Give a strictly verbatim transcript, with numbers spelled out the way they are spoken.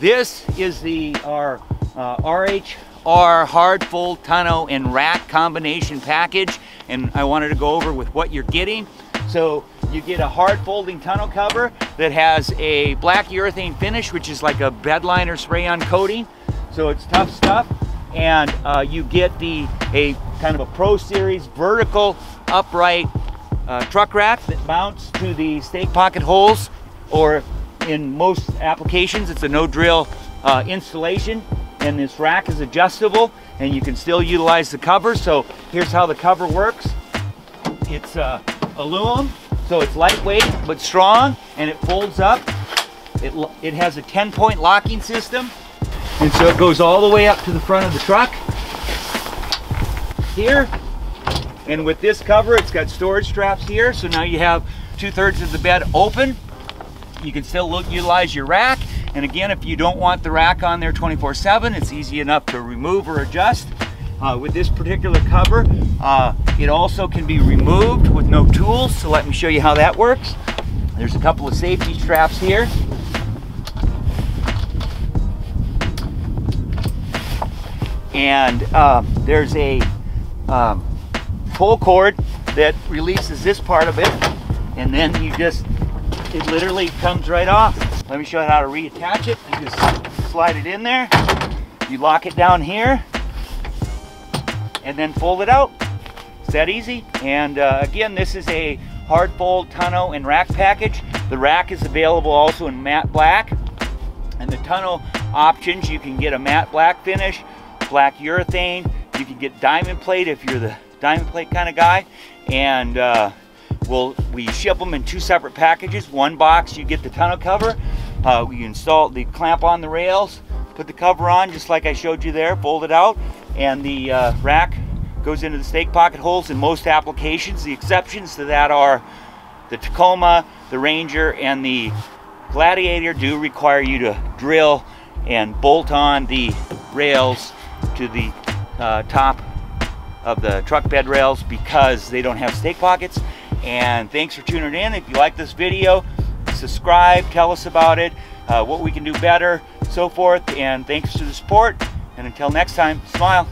This is the our uh, R H R hard fold tonneau and rack combination package, and I wanted to go over with what you're getting. So you get a hard folding tonneau cover that has a black urethane finish, which is like a bed liner spray-on coating, so it's tough stuff. And uh, you get the a kind of a Pro Series vertical upright uh, truck rack that mounts to the stake pocket holes, or in most applications it's a no-drill uh, installation. And this rack is adjustable, and you can still utilize the cover. So here's how the cover works. It's uh, aluminum, so it's lightweight but strong, and it folds up. It, it has a ten point locking system, and so it goes all the way up to the front of the truck here. And with this cover, it's got storage straps here, so now you have two-thirds of the bed open. You can still look, utilize your rack. And again, if you don't want the rack on there twenty-four seven, it's easy enough to remove or adjust. Uh, with this particular cover, uh, it also can be removed with no tools, so let me show you how that works. There's a couple of safety straps here. And uh, there's a um, pull cord that releases this part of it, and then you just, it literally comes right off. Let me show you how to reattach it. You just slide it in there, you lock it down here, and then fold it out. It's that easy. And uh, again, this is a hard fold tonneau and rack package. The rack is available also in matte black, and the tonneau options, you can get a matte black finish, black urethane, you can get diamond plate if you're the diamond plate kind of guy. And uh, we'll, we ship them in two separate packages. One box, you get the tonneau cover, uh, we install the clamp on the rails, put the cover on just like I showed you there, fold it out, and the uh, rack goes into the stake pocket holes in most applications. The exceptions to that are the Tacoma, the Ranger, and the Gladiator do require you to drill and bolt on the rails to the uh, top of the truck bed rails because they don't have stake pockets. And thanks for tuning in. If you like this video, subscribe, tell us about it, uh, what we can do better, so forth. And thanks for the support. And until next time, smile.